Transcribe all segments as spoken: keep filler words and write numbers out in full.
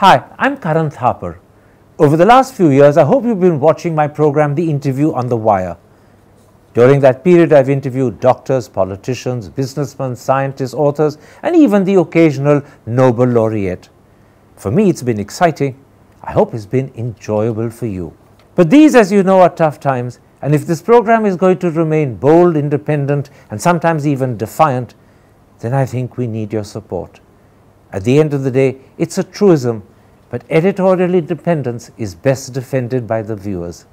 Hi, I'm Karan Thapar. Over the last few years, I hope you've been watching my program, The Interview on The Wire. During that period, I've interviewed doctors, politicians, businessmen, scientists, authors, and even the occasional Nobel laureate. For me, it's been exciting. I hope it's been enjoyable for you. But these, as you know, are tough times, and if this program is going to remain bold, independent, and sometimes even defiant, then I think we need your support. At the end of the day, it's a truism, but editorial independence is best defended by the viewers.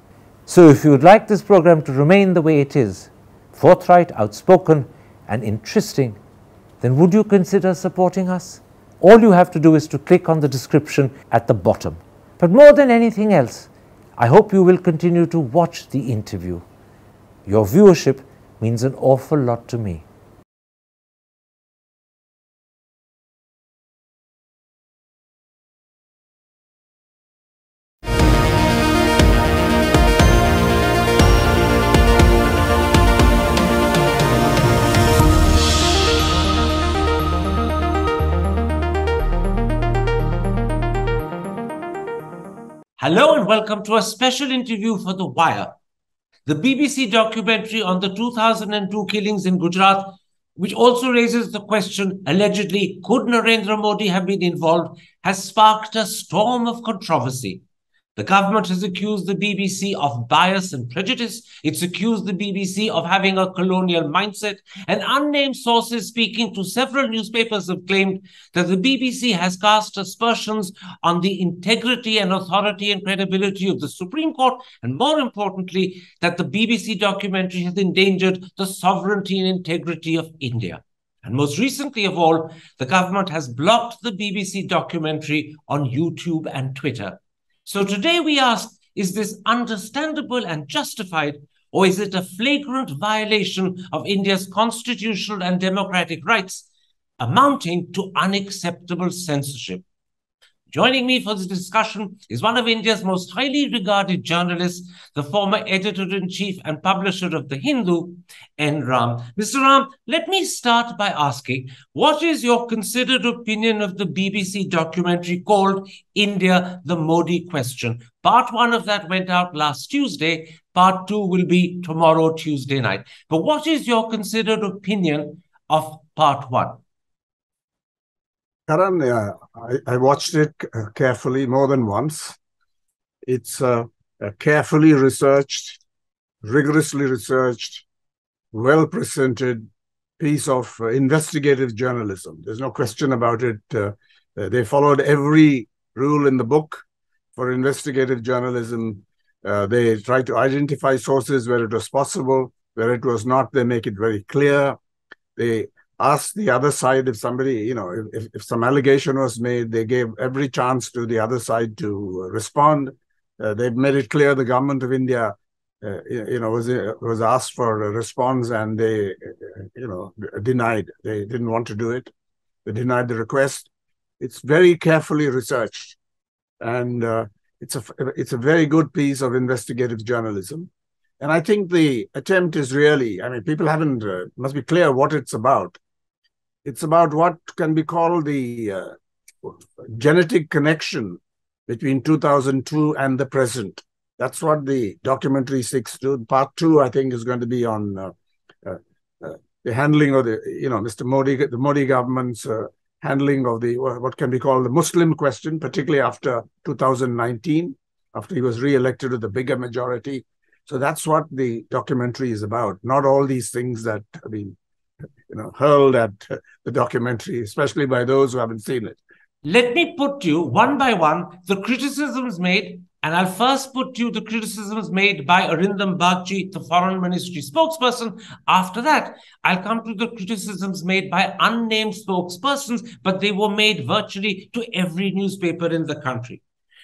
So if you would like this program to remain the way it is, forthright, outspoken, and interesting, then would you consider supporting us? All you have to do is to click on the description at the bottom. But more than anything else, I hope you will continue to watch The Interview. Your viewership means an awful lot to me. Hello and welcome to a special interview for The Wire. The B B C documentary on the two thousand two killings in Gujarat, which also raises the question, allegedly, could Narendra Modi have been involved, has sparked a storm of controversy. The government has accused the B B C of bias and prejudice. It's accused the B B C of having a colonial mindset. And unnamed sources speaking to several newspapers have claimed that the B B C has cast aspersions on the integrity and authority and credibility of the Supreme Court. And more importantly, that the B B C documentary has endangered the sovereignty and integrity of India. And most recently of all, the government has blocked the B B C documentary on YouTube and Twitter. So today we ask, is this understandable and justified, or is it a flagrant violation of India's constitutional and democratic rights, amounting to unacceptable censorship? Joining me for this discussion is one of India's most highly regarded journalists, the former editor-in-chief and publisher of The Hindu, N. Ram. Mister Ram, let me start by asking, what is your considered opinion of the B B C documentary called India: The Modi Question? Part one of that went out last Tuesday. Part two will be tomorrow, Tuesday night. But what is your considered opinion of part one? Karan, uh, I, I watched it carefully more than once. It's a, a carefully researched, rigorously researched, well-presented piece of uh, investigative journalism. There's no question about it. Uh, they followed every rule in the book for investigative journalism. Uh, they tried to identify sources where it was possible, where it was not. They make it very clear. They asked the other side if somebody, you know, if, if some allegation was made, they gave every chance to the other side to respond. Uh, they made it clear the government of India, uh, you know, was was asked for a response and they, you know, denied. They didn't want to do it. They denied the request. It's very carefully researched, and uh, it's a it's a very good piece of investigative journalism. And I think the attempt is really, I mean, people haven't uh, must be clear what it's about. It's about what can be called the uh, genetic connection between two thousand two and the present. That's what the documentary seeks to. Part two, I think, is going to be on uh, uh, uh, the handling of the, you know, Mister Modi, the Modi government's uh, handling of the, what can be called the Muslim question, particularly after two thousand nineteen, after he was re-elected with a bigger majority. So that's what the documentary is about. Not all these things that have been, you know, hurled at the documentary, especially by those who haven't seen it. Let me put to you one by one the criticisms made, and I'll first put to you the criticisms made by Arindam Bagchi, the Foreign Ministry spokesperson. After that, I'll come to the criticisms made by unnamed spokespersons, but they were made virtually to every newspaper in the country.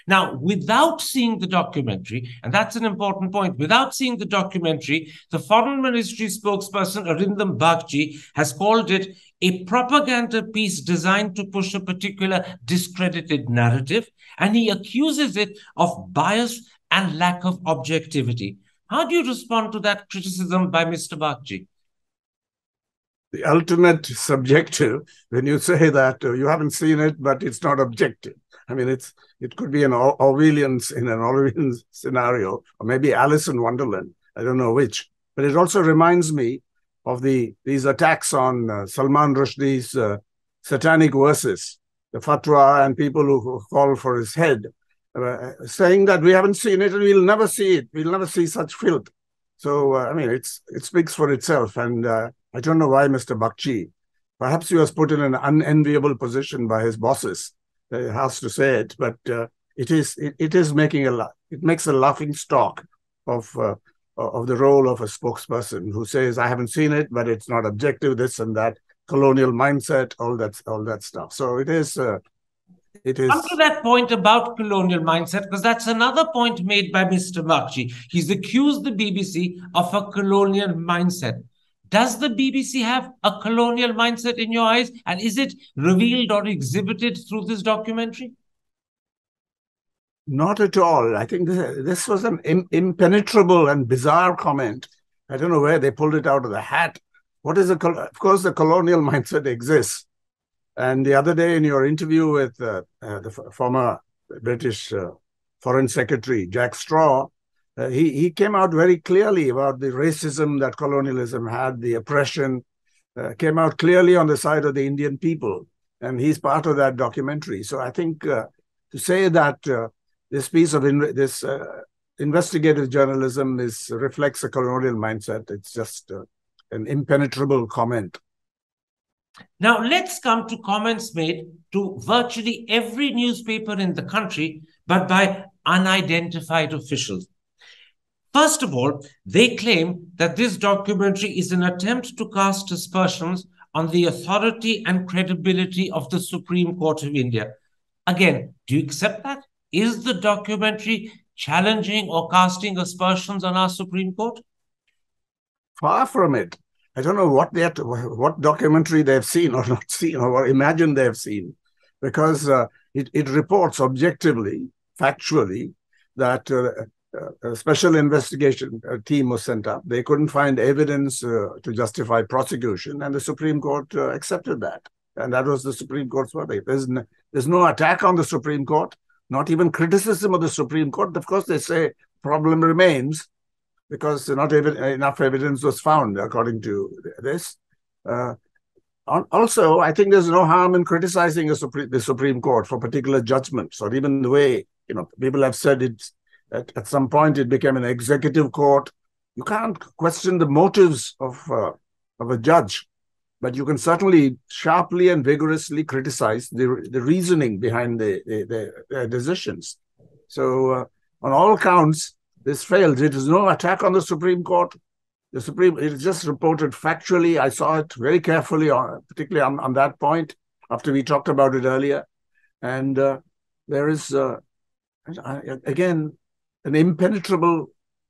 Now, without seeing the documentary, and that's an important point, without seeing the documentary, the Foreign Ministry spokesperson, Arindam Bagchi, has called it a propaganda piece designed to push a particular discredited narrative, and he accuses it of bias and lack of objectivity. How do you respond to that criticism by Mister Bagchi? the alternate subjective when you say that uh, you haven't seen it, but it's not objective. I mean, it's it could be an or Orwellian in an Orwellian scenario, or maybe Alice in Wonderland. I don't know which. But it also reminds me of the these attacks on uh, Salman Rushdie's uh, satanic verses, the fatwa, and people who, who call for his head, uh, saying that we haven't seen it and we'll never see it. We'll never see such filth. So, uh, I mean, it's it speaks for itself. And uh, I don't know why Mister Bagchi, perhaps he was put in an unenviable position by his bosses. He has to say it, but uh, it is it, it is making a it makes a laughing stock of uh, of the role of a spokesperson who says, I haven't seen it, but it's not objective, this and that, colonial mindset, all that, all that stuff. So it is... Uh, it is... Come to that point about colonial mindset, because that's another point made by Mister Bagchi. He's accused the B B C of a colonial mindset. Does the B B C have a colonial mindset in your eyes? And is it revealed or exhibited through this documentary? Not at all. I think this, this was an im impenetrable and bizarre comment. I don't know where they pulled it out of the hat. What is a Of course, the colonial mindset exists. And the other day in your interview with uh, uh, the former British uh, Foreign Secretary, Jack Straw, uh, he, he came out very clearly about the racism that colonialism had, the oppression, uh, came out clearly on the side of the Indian people. And he's part of that documentary. So I think uh, to say that... Uh, This piece of in, this uh, investigative journalism is reflects a colonial mindset. It's just uh, an impenetrable comment. Now, let's come to comments made to virtually every newspaper in the country, but by unidentified officials. First of all, they claim that this documentary is an attempt to cast aspersions on the authority and credibility of the Supreme Court of India. Again, do you accept that? Is the documentary challenging or casting aspersions on our Supreme Court? Far from it. I don't know what they what documentary they've seen or not seen or imagine they've seen, because uh, it, it reports objectively, factually, that uh, a special investigation team was sent up. They couldn't find evidence uh, to justify prosecution, and the Supreme Court uh, accepted that. And that was the Supreme Court's verdict. There's no, there's no attack on the Supreme Court. Not even criticism of the Supreme Court. Of course, they say problem remains because not even enough evidence was found, according to this. Uh, also, I think there's no harm in criticizing a Supreme, the Supreme Court for particular judgments, or even the way, you know, people have said it. At, at some point, it became an executive court. You can't question the motives of uh, of a judge, but you can certainly sharply and vigorously criticize the, the reasoning behind the, the, the, their decisions. So uh, on all counts, this fails. It is no attack on the Supreme Court. The Supreme, it is just reported factually. I saw it very carefully, on, particularly on, on that point, after we talked about it earlier. And uh, there is, uh, again, an impenetrable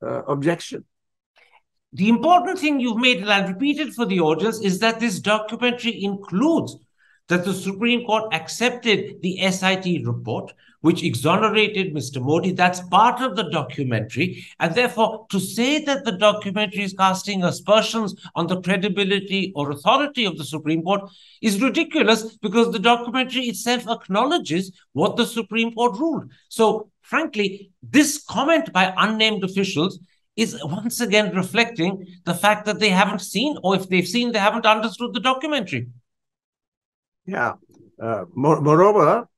uh, objection. The important thing you've made, and I'll repeat it for the audience, is that this documentary includes that the Supreme Court accepted the S I T report, which exonerated Mister Modi. That's part of the documentary. And therefore, to say that the documentary is casting aspersions on the credibility or authority of the Supreme Court is ridiculous, because the documentary itself acknowledges what the Supreme Court ruled. So, frankly, this comment by unnamed officials is once again reflecting the fact that they haven't seen, or if they've seen, they haven't understood the documentary. Yeah. Uh, more, moreover,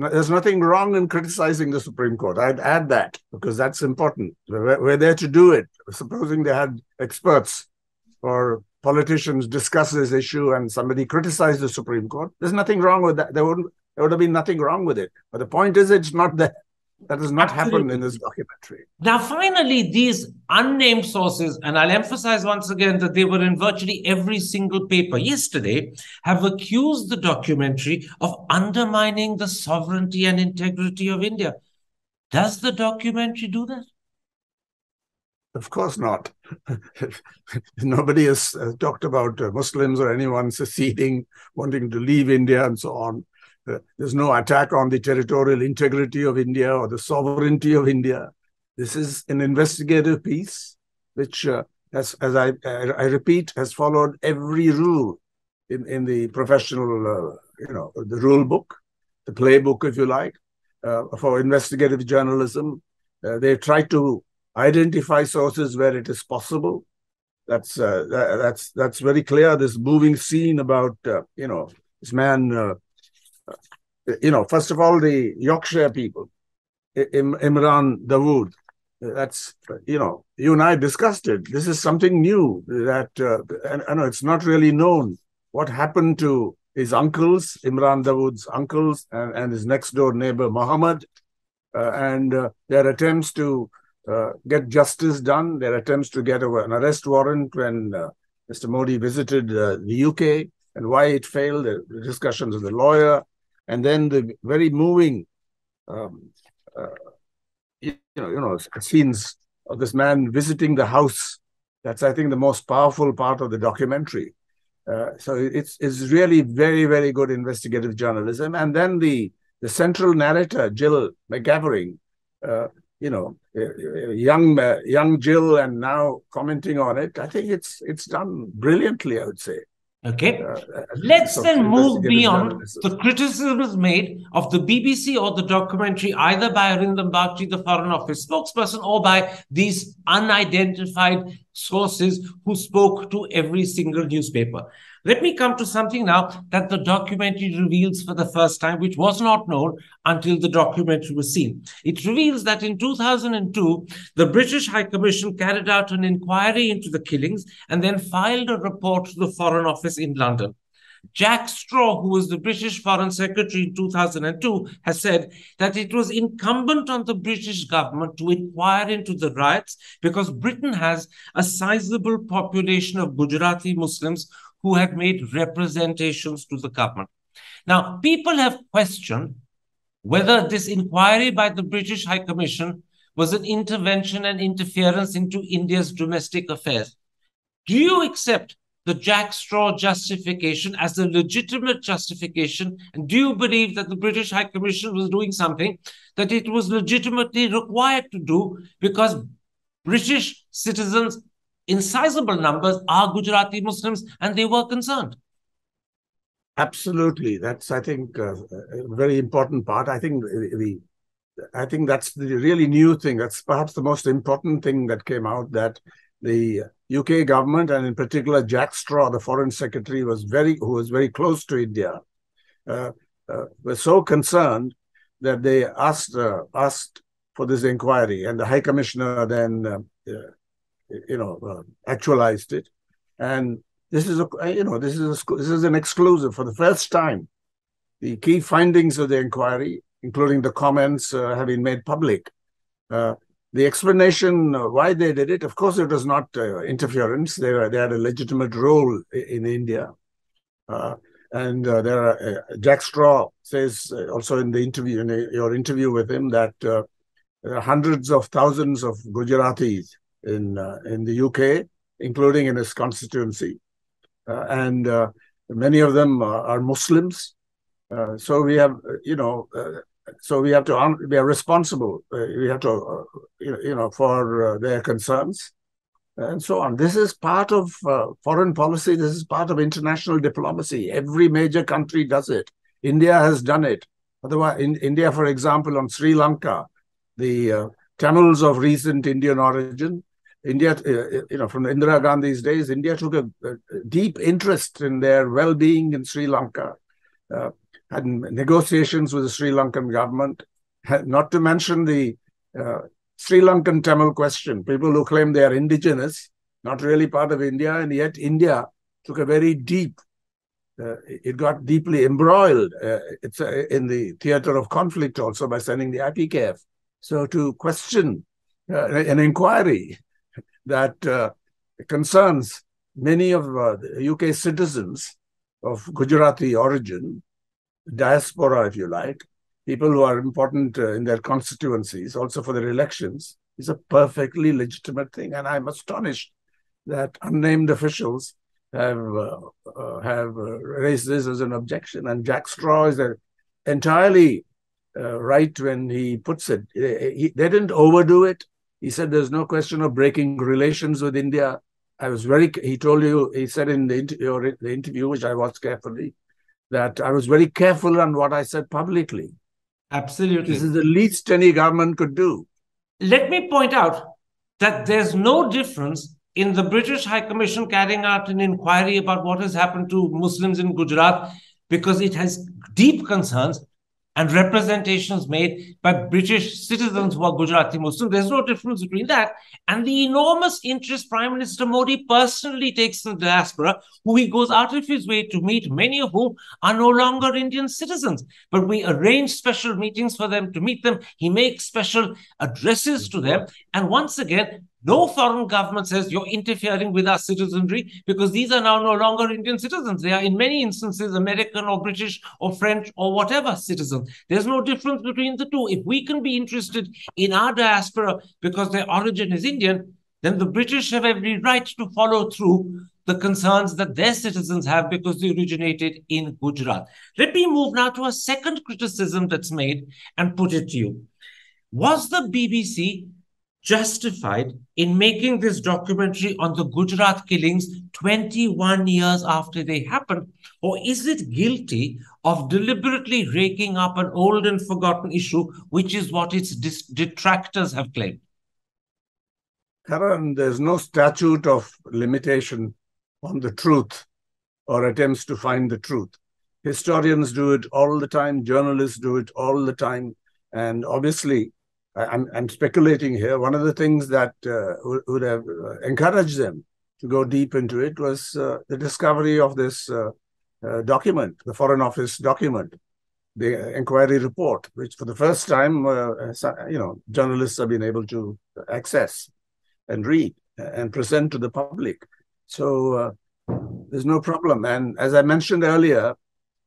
no, there's nothing wrong in criticizing the Supreme Court. I'd add that, because that's important. We're, we're there to do it. Supposing they had experts or politicians discuss this issue and somebody criticized the Supreme Court, there's nothing wrong with that. There, wouldn't, there would have been nothing wrong with it. But the point is, it's not there. That has not Absolutely. happened in this documentary. Now, finally, these unnamed sources, and I'll emphasize once again that they were in virtually every single paper yesterday, have accused the documentary of undermining the sovereignty and integrity of India. Does the documentary do that? Of course not. Nobody has uh, talked about uh, Muslims or anyone seceding, wanting to leave India and so on. Uh, there's no attack on the territorial integrity of India or the sovereignty of India. This is an investigative piece, which, uh, as, as I, I, I repeat, has followed every rule in, in the professional, uh, you know, the rule book, the playbook, if you like, uh, for investigative journalism. Uh, they try to identify sources where it is possible. That's uh, that, that's that's very clear. This moving scene about uh, you know this man, uh, you know, first of all the Yorkshire people, Im Imran Dawood. That's you know you and I discussed it. This is something new that uh, and I know it's not really known what happened to his uncles, Imran Dawood's uncles, and, and his next door neighbor Muhammad, uh, and uh, their attempts to. Uh, get justice done, their attempts to get an arrest warrant when uh, Mister Modi visited uh, the U K and why it failed, the discussions with the lawyer, and then the very moving um, uh, you know, you know, scenes of this man visiting the house. That's, I think, the most powerful part of the documentary. Uh, so it's, it's really very, very good investigative journalism. And then the, the central narrator, Jill McGivering, uh, you know, young uh, young Jill, and now commenting on it. I think it's it's done brilliantly, I would say. Okay. Uh, Let's then move beyond analysis. The criticisms made of the B B C or the documentary, either by Arindam Bagchi, the Foreign Office spokesperson, or by these unidentified sources who spoke to every single newspaper. Let me come to something now that the documentary reveals for the first time, which was not known until the documentary was seen. It reveals that in two thousand two, the British High Commission carried out an inquiry into the killings and then filed a report to the Foreign Office in London. Jack Straw, who was the British Foreign Secretary in two thousand two, has said that it was incumbent on the British government to inquire into the riots because Britain has a sizable population of Gujarati Muslims who have made representations to the government. Now, people have questioned whether this inquiry by the British High Commission was an intervention and interference into India's domestic affairs. Do you accept the Jack Straw justification as a legitimate justification? And do you believe that the British High Commission was doing something that it was legitimately required to do because British citizens in sizable numbers are Gujarati Muslims and they were concerned? Absolutely. That's, I think, uh, a very important part. I think the, the, I think that's the really new thing. That's perhaps the most important thing that came out, that the U K government, and in particular Jack Straw, the Foreign Secretary, was very, who was very close to India, uh, uh, were so concerned that they asked uh, asked for this inquiry, and the High Commissioner then, uh, uh, you know, uh, actualized it. And this is a, you know, this is a, this is an exclusive for the first time. The key findings of the inquiry, including the comments, uh, have been made public. Uh, The explanation why they did it, of course, it was not uh, interference. They were, they had a legitimate role in, in India, uh, and uh, there are, uh, Jack Straw says uh, also in the interview, in a, your interview with him, that uh, there are hundreds of thousands of Gujaratis in uh, in the U K, including in his constituency, uh, and uh, many of them are, are Muslims. Uh, so we have, you know. Uh, So we have to we are responsible. Uh, we have to, uh, you, you know, for uh, their concerns, and so on. This is part of uh, foreign policy. This is part of international diplomacy. Every major country does it. India has done it. Otherwise, in India, for example, on Sri Lanka, the uh, Tamils of recent Indian origin, India, uh, you know, from Indira Gandhi's days, India took a, a deep interest in their well-being in Sri Lanka. Uh, Had negotiations with the Sri Lankan government, not to mention the uh, Sri Lankan Tamil question. People who claim they are indigenous, not really part of India, and yet India took a very deep, uh, it got deeply embroiled uh, it's, uh, in the theater of conflict also by sending the I P K F. So to question uh, an inquiry that uh, concerns many of uh, the U K citizens of Gujarati origin, diaspora, if you like, people who are important uh, in their constituencies, also for their elections, is a perfectly legitimate thing. And I'm astonished that unnamed officials have uh, uh, have uh, raised this as an objection. And Jack Straw is uh, entirely uh, right when he puts it. He, they didn't overdo it. He said there's no question of breaking relations with India. I was very, he told you, he said in the, inter the interview, which I watched carefully, that I was very careful on what I said publicly. Absolutely. This is the least any government could do. Let me point out that there's no difference in the British High Commission carrying out an inquiry about what has happened to Muslims in Gujarat, because it has deep concerns and representations made by British citizens who are Gujarati Muslims. There's no difference between that and the enormous interest Prime Minister Modi personally takes in the diaspora, who he goes out of his way to meet, many of whom are no longer Indian citizens. But we arrange special meetings for them to meet them. He makes special addresses to them. And once again, no foreign government says you're interfering with our citizenry, because these are now no longer Indian citizens. They are in many instances American or British or French or whatever citizens. There's no difference between the two. If we can be interested in our diaspora because their origin is Indian, then the British have every right to follow through the concerns that their citizens have because they originated in Gujarat. Let me move now to a second criticism that's made and put it to you. Was the B B C justified in making this documentary on the Gujarat killings twenty-one years after they happened? Or is it guilty of deliberately raking up an old and forgotten issue, which is what its detractors have claimed? Karan, there's no statute of limitation on the truth or attempts to find the truth. Historians do it all the time. Journalists do it all the time. And obviously, I'm, I'm speculating here. One of the things that uh, would, would have encouraged them to go deep into it was uh, the discovery of this uh, uh, document, the Foreign Office document, the inquiry report, which for the first time, uh, you know, journalists have been able to access and read and present to the public. So uh, there's no problem. And as I mentioned earlier,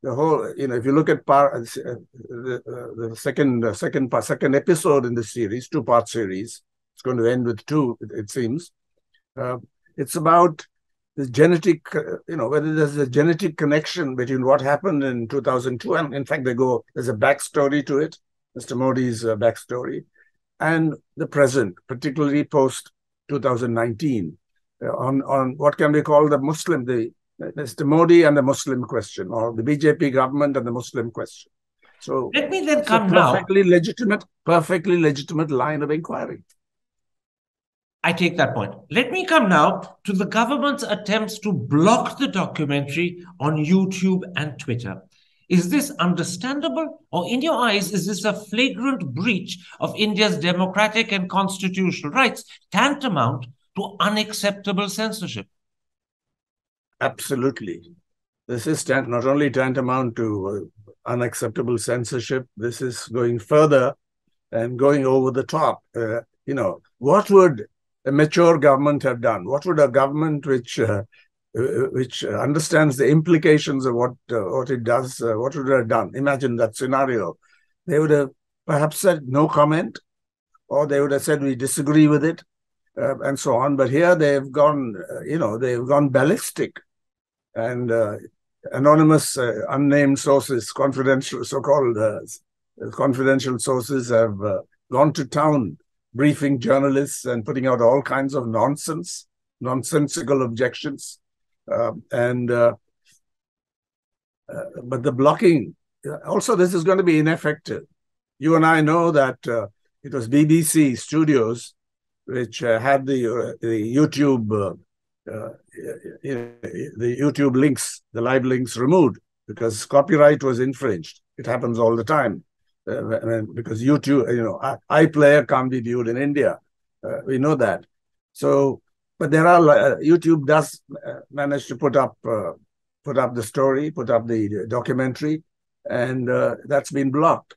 the whole, you know, if you look at par, uh, the, uh, the second, uh, second, part, second episode in the series, two-part series, it's going to end with two, it, it seems. Uh, it's about the genetic, uh, you know, whether there's a genetic connection between what happened in two thousand two, and in fact, they go, there's a backstory to it, Mister Modi's uh, backstory, and the present, particularly post two thousand nineteen, uh, on on what can be called the Muslim, the Mister Modi and the Muslim question, or the B J P government and the Muslim question. So let me then come now. Perfectly legitimate, perfectly legitimate line of inquiry. I take that point. Let me come now to the government's attempts to block the documentary on YouTube and Twitter. Is this understandable, or in your eyes, is this a flagrant breach of India's democratic and constitutional rights, tantamount to unacceptable censorship? Absolutely. This is not only tantamount to uh, unacceptable censorship, this is going further and going over the top. Uh, you know, what would a mature government have done? What would a government which uh, which understands the implications of what, uh, what it does, uh, what would it have done? Imagine that scenario. They would have perhaps said no comment, or they would have said we disagree with it, uh, and so on. But here they've gone, uh, you know, they've gone ballistic. And uh, anonymous, uh, unnamed sources, confidential, so-called uh, confidential sources have uh, gone to town, briefing journalists and putting out all kinds of nonsense, nonsensical objections. Uh, and uh, uh, But the blocking, also this is going to be ineffective. You and I know that uh, it was B B C Studios which uh, had the, uh, the YouTube uh, Uh, you know, the YouTube links, the live links removed because copyright was infringed. It happens all the time uh, when, because YouTube, you know, iPlayer can't be viewed in India. Uh, we know that. So, but there are uh, YouTube does uh, manage to put up, uh, put up the story, put up the documentary, and uh, that's been blocked.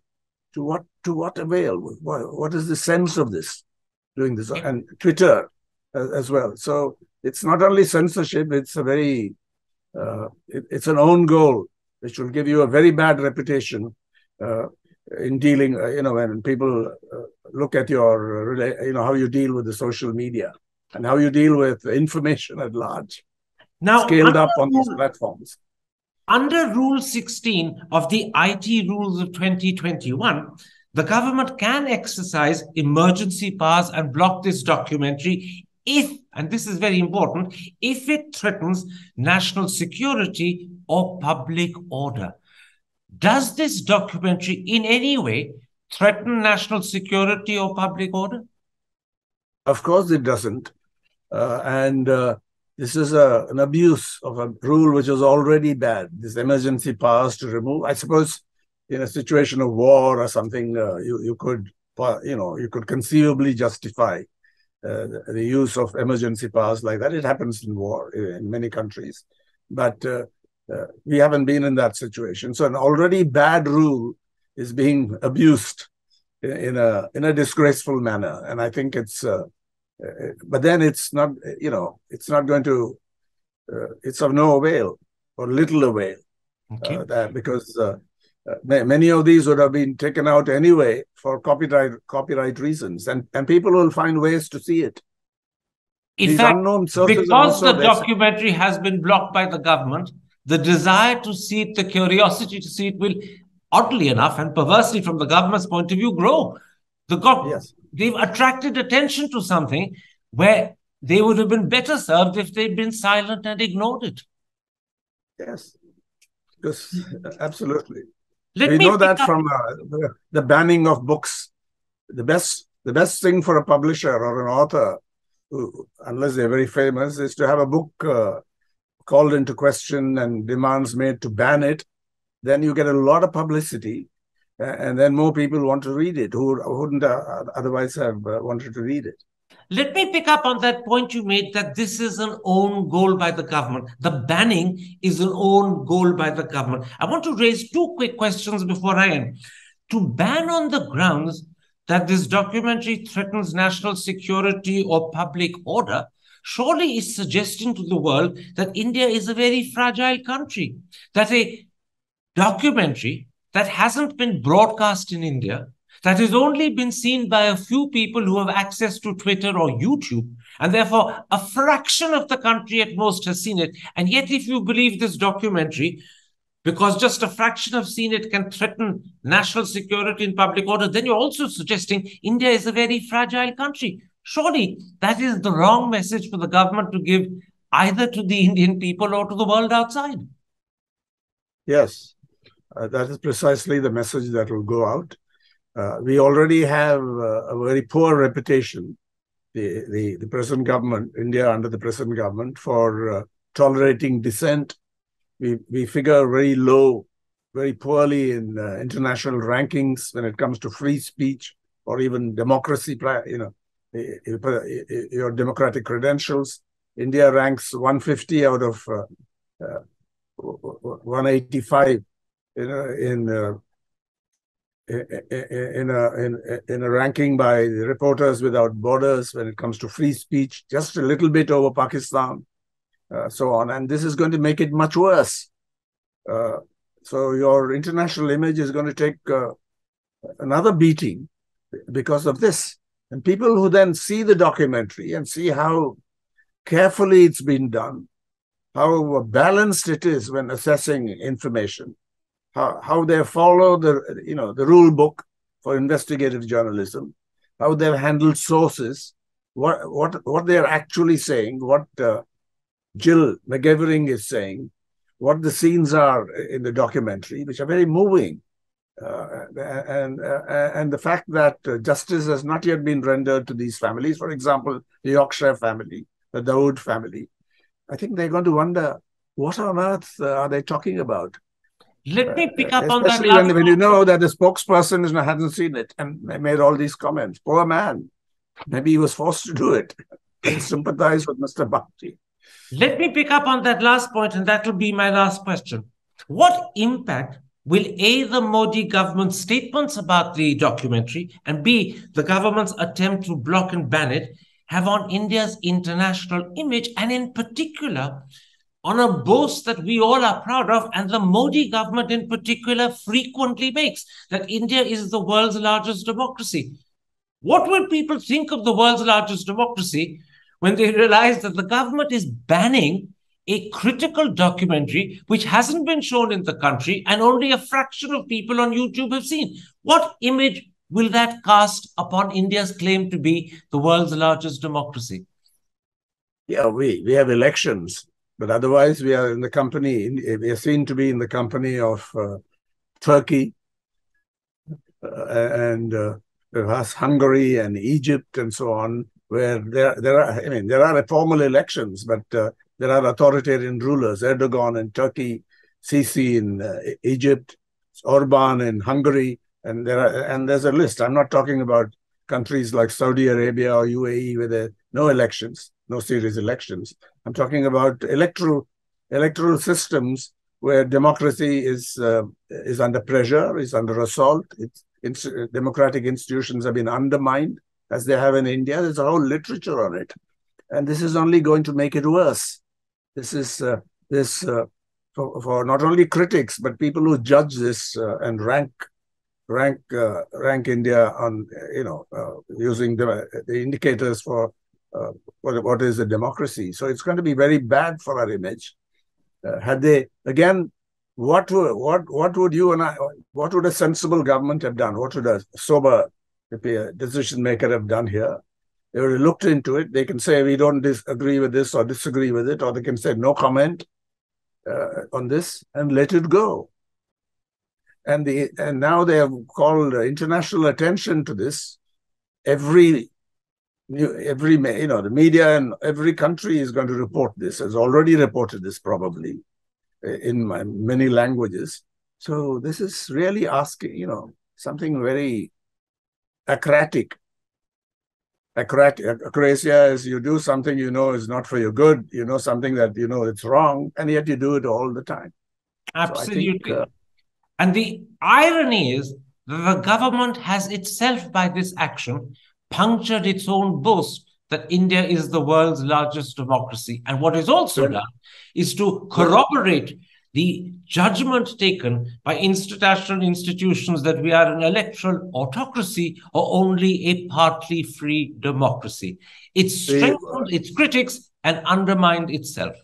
To what to what avail? What, what is the sense of this? Doing this and Twitter uh, as well. So. It's not only censorship, it's a very, uh, it, it's an own goal, which will give you a very bad reputation uh, in dealing, uh, you know, when people uh, look at your, uh, you know, how you deal with the social media and how you deal with information at large, now scaled up on these platforms. Under Rule sixteen of the I T Rules of twenty twenty-one, the government can exercise emergency powers and block this documentary if, and this is very important, if it threatens national security or public order. Does this documentary in any way threaten national security or public order? Of course it doesn't. Uh, and uh, this is a, an abuse of a rule which was already bad, this emergency powers to remove. I suppose in a situation of war or something, uh, you, you could, you know, you could conceivably justify uh, the, the use of emergency powers like that. It happens in war in many countries. But uh, uh, we haven't been in that situation. So an already bad rule is being abused in, in a in a disgraceful manner. And I think it's, uh, uh, but then it's not, you know, it's not going to, uh, it's of no avail or little avail. Okay. Uh, that because uh, uh, many of these would have been taken out anyway for copyright copyright reasons. And, and people will find ways to see it. In these fact, because the basic. documentary has been blocked by the government, the desire to see it, the curiosity to see it will, oddly enough and perversely from the government's point of view, grow. The go yes. They've attracted attention to something where they would have been better served if they'd been silent and ignored it. Yes, yes, absolutely. Let we know that up. from uh, the, the banning of books. The best, the best thing for a publisher or an author, who, unless they're very famous, is to have a book uh, called into question and demands made to ban it. Then you get a lot of publicity, and then more people want to read it who wouldn't otherwise have wanted to read it. Let me pick up on that point you made, that this is an own goal by the government. The banning is an own goal by the government. I want to raise two quick questions before I end. To ban on the grounds that this documentary threatens national security or public order surely is suggesting to the world that India is a very fragile country, that a documentary that hasn't been broadcast in India, that has only been seen by a few people who have access to Twitter or YouTube, and therefore a fraction of the country at most has seen it. And yet, if you believe this documentary, because just a fraction have seen it, can threaten national security and public order, then you're also suggesting India is a very fragile country. Surely that is the wrong message for the government to give, either to the Indian people or to the world outside. Yes. Uh, that is precisely the message that will go out. Uh, we already have uh, a very poor reputation, the, the, the present government, India under the present government, for uh, tolerating dissent. We, we figure very low, very poorly in uh, international rankings when it comes to free speech or even democracy, you know, your democratic credentials. India ranks one fifty out of uh, uh, one eighty-five. In a, in, a, in, a, in, a, in a ranking by the Reporters Without Borders when it comes to free speech, just a little bit over Pakistan, uh, so on. And this is going to make it much worse. Uh, so your international image is going to take uh, another beating because of this. And people who then see the documentary and see how carefully it's been done, how balanced it is when assessing information, How, how they follow the, you know, the rule book for investigative journalism, how they've handled sources, what what what they're actually saying, what uh, Jill McGivering is saying, what the scenes are in the documentary, which are very moving, uh, and uh, and the fact that uh, justice has not yet been rendered to these families, for example, the Yorkshire family, the Dawood family. I think they're going to wonder, what on earth uh, are they talking about? Let me pick up uh, on that. When, when you know that the spokesperson is not, hasn't seen it and made all these comments. Poor man. Maybe he was forced to do it. I sympathize with Mister Bagchi. Let me pick up on that last point, and that will be my last question. What impact will A, the Modi government's statements about the documentary, and B, the government's attempt to block and ban it, have on India's international image, and in particular on a boast that we all are proud of, and the Modi government in particular frequently makes, that India is the world's largest democracy? What will people think of the world's largest democracy when they realize that the government is banning a critical documentary which hasn't been shown in the country and only a fraction of people on YouTube have seen? What image will that cast upon India's claim to be the world's largest democracy? Yeah, we, we have elections, but otherwise we are in the company, we are seen to be in the company of uh, Turkey uh, and uh, Hungary and Egypt and so on, where there, there are, I mean, there are formal elections, but uh, there are authoritarian rulers, Erdogan in Turkey, Sisi in uh, Egypt, Orbán in Hungary, and there are, and there's a list. I'm not talking about countries like Saudi Arabia or U A E where there are no elections, no serious elections. I'm talking about electoral electoral systems where democracy is uh, is under pressure, is under assault. It's, it's democratic institutions have been undermined as they have in India. There's a whole literature on it, and this is only going to make it worse. This is uh, this uh, for, for not only critics but people who judge this uh, and rank. rank uh, rank India on, you know, uh, using the, the indicators for uh, what, what is a democracy. So it's going to be very bad for our image. Uh, had they, again, what, what, what would you and I, what would a sensible government have done? What would a sober decision maker have done here? They would have looked into it. They can say, we don't disagree with this or disagree with it, or they can say no comment uh, on this and let it go. And the and now they have called international attention to this. Every, every you know, the media in every country is going to report this. Has already reported this probably in my many languages. So this is really asking, you know, something very acratic. Acrasia is you do something you know is not for your good. You know something that you know it's wrong, and yet you do it all the time. Absolutely. So I think, uh, and the irony is that the government has itself, by this action, punctured its own boast that India is the world's largest democracy. And what is also done is to corroborate the judgment taken by international institutions that we are an electoral autocracy or only a partly free democracy. It strengthened its critics and undermined itself.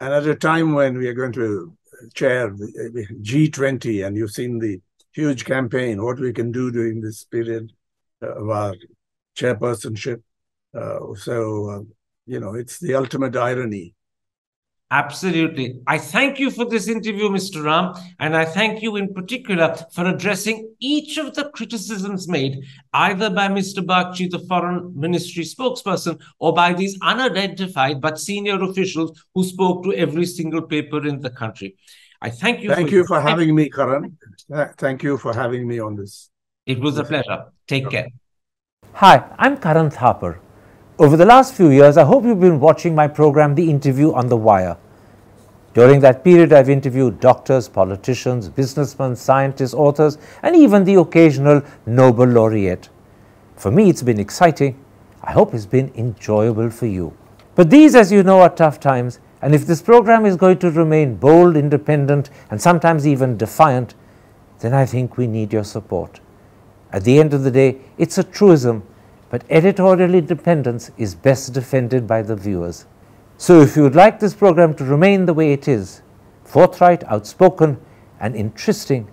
And at a time when we are going to chair the G twenty, and you've seen the huge campaign, what we can do during this period of our chairpersonship. Uh, so, uh, you know, it's the ultimate irony. Absolutely. I thank you for this interview, Mister Ram, and I thank you in particular for addressing each of the criticisms made either by Mister Bagchi, the Foreign Ministry spokesperson, or by these unidentified but senior officials who spoke to every single paper in the country. I thank you. Thank for you your... for having me, Karan. Thank you for having me on this. It was a pleasure. Take care. Hi, I'm Karan Thapar. Over the last few years, I hope you've been watching my program, The Interview on The Wire. During that period, I've interviewed doctors, politicians, businessmen, scientists, authors, and even the occasional Nobel laureate. For me, it's been exciting. I hope it's been enjoyable for you. But these, as you know, are tough times, and if this program is going to remain bold, independent, and sometimes even defiant, then I think we need your support. At the end of the day, it's a truism, but editorial independence is best defended by the viewers. So if you would like this program to remain the way it is, forthright, outspoken and interesting,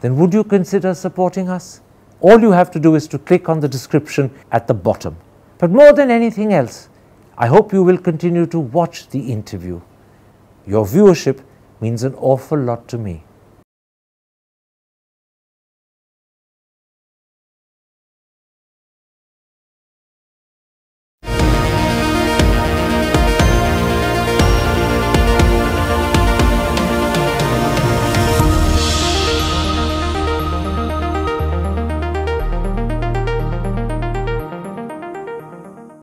then would you consider supporting us? All you have to do is to click on the description at the bottom. But more than anything else, I hope you will continue to watch The Interview. Your viewership means an awful lot to me.